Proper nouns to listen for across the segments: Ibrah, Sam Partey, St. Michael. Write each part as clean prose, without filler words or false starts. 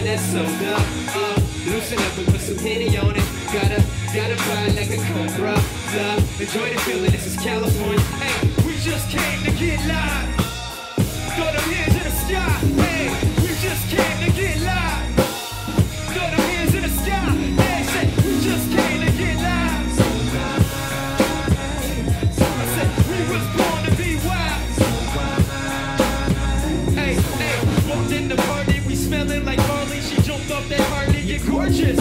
Drinking that soda, loosen up and put some Henny on it. Gotta ride like a cobra, love. Enjoy the feeling, this is California. Hey, we just came to get live. Throw them hands in the sky. Hey, we just came to get live. Throw them hands in the sky. Hey, say, we just came to get live. I said, we was born to be wild. Hey, hey, walked in the party, we smelling like barley. She jumped off that Harley, you're gorgeous.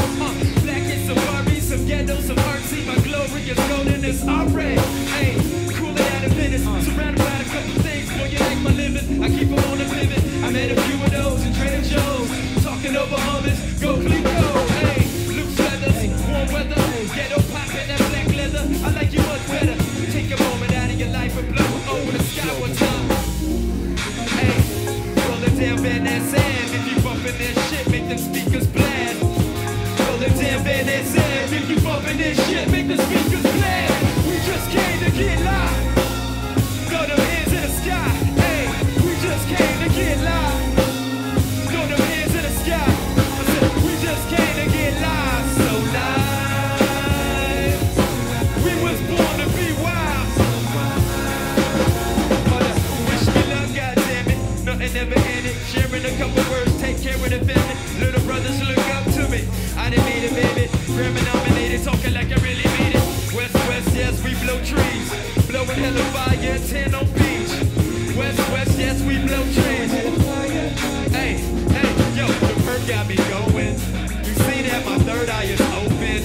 Some Barbies, some ghettos, some artsy. My glory is golden, it's all red. Hey, cooling out of Venice, surrounded by a couple things. Boy, you like my living, I keep them on the pivot. I made a few of those in Trader Joe's. Talking over hummus, go clean go. Hey, loose feathers, warm weather, ghetto pop in that black leather. I like you much better. Take a moment out of your life and blow over the sky one time. Hey, roll it down, bend that sand. If you bumpin' that shit, make them speakers blast. Damn bad ass ass, if you bumpin' this shit, make the speakers blast. We just came to get live. Throw them hands in the sky. Hey, we just came to get live. Throw them hands in the sky. I said, we just came to get live. So live. We was born to be wild. Mother, wish me luck, goddammit. Nothing ever ended. Sharing a couple words, take care of the family. Little brothers look up to me. I didn't mean it, baby. Grammy nominated, talking like I really mean it. West, west, yes, we blow trees. Blowing hella fire, 10 on beach. West, west, yes, we blow trees. Hey, hey, yo, the perk got me going. You see that my third eye is open.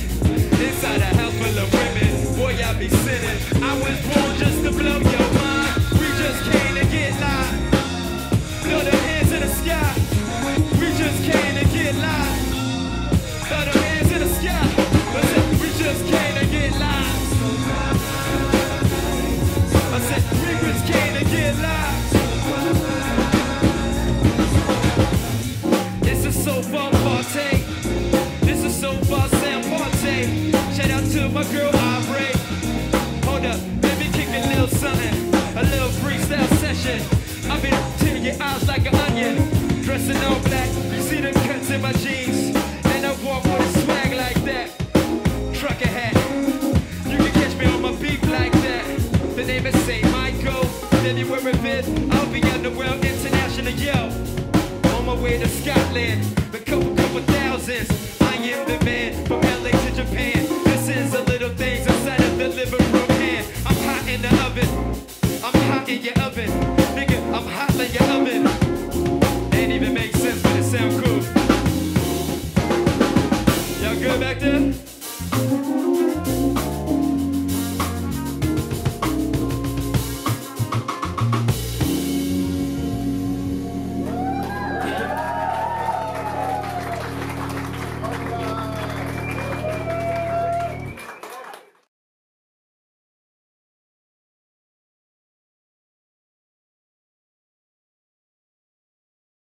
Inside a house full of women. Boy, I be sinning. I was born just to blow your mind. We just came to get live. Blow the hands in the sky. We just came to get live. Throw them hands in the sky. We just came to get live. I said, we just came to get live. This is so far Partey. This is so far Sam Partey. Shout out to my girl Ibrah. Hold up, let me kick a little something. A little freestyle session. I've been tearing your eyes like an onion. Dressing all black, you see the cuts in my jeans. Walk with a swag like that, trucker hat. You can catch me on my beat like that. The name is St. Michael. February 5th, I'll be on the world international, yo. On my way to Scotland, a couple thousands. I am the man from LA to Japan. This is the little things inside of the living room hand. I'm hot in the oven. I'm hot in your oven, nigga. I'm hot in your oven.